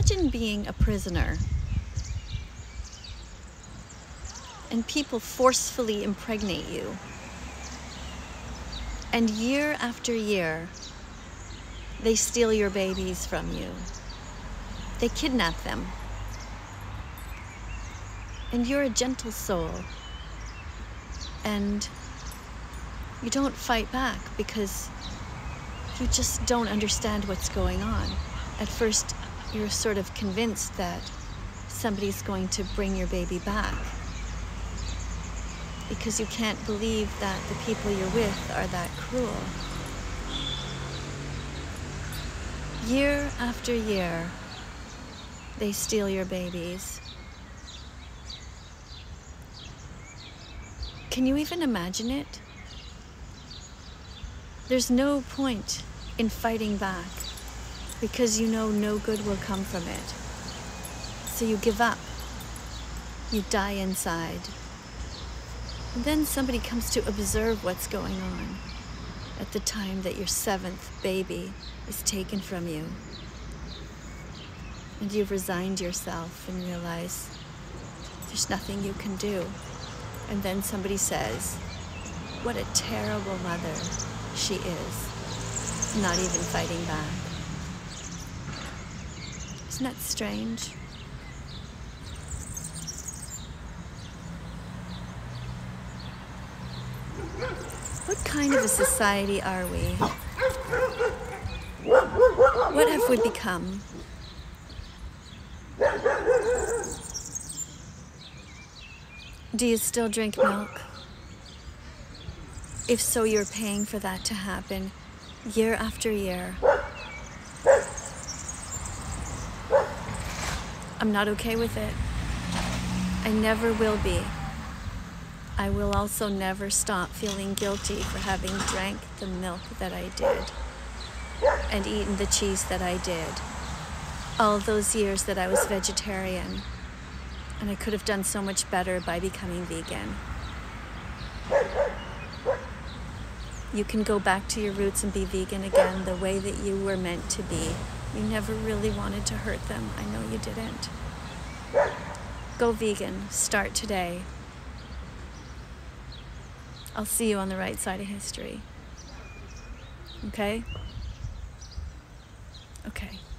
Imagine being a prisoner and people forcefully impregnate you. And year after year, they steal your babies from you. They kidnap them. And you're a gentle soul. And you don't fight back because you just don't understand what's going on. At first, you're sort of convinced that somebody's going to bring your baby back, because you can't believe that the people you're with are that cruel. Year after year, they steal your babies. Can you even imagine it? There's no point in fighting back because you know no good will come from it. So you give up. You die inside. And then somebody comes to observe what's going on at the time that your 7th baby is taken from you. And you've resigned yourself and realize there's nothing you can do. And then somebody says, "What a terrible mother she is," not even fighting back. Isn't that strange? What kind of a society are we? What have we become? Do you still drink milk? If so, you're paying for that to happen year after year. I'm not okay with it. I never will be. I will also never stop feeling guilty for having drank the milk that I did and eaten the cheese that I did. All those years that I was vegetarian, and I could have done so much better by becoming vegan. You can go back to your roots and be vegan again the way that you were meant to be. You never really wanted to hurt them. I know you didn't. Go vegan. Start today. I'll see you on the right side of history. Okay? Okay.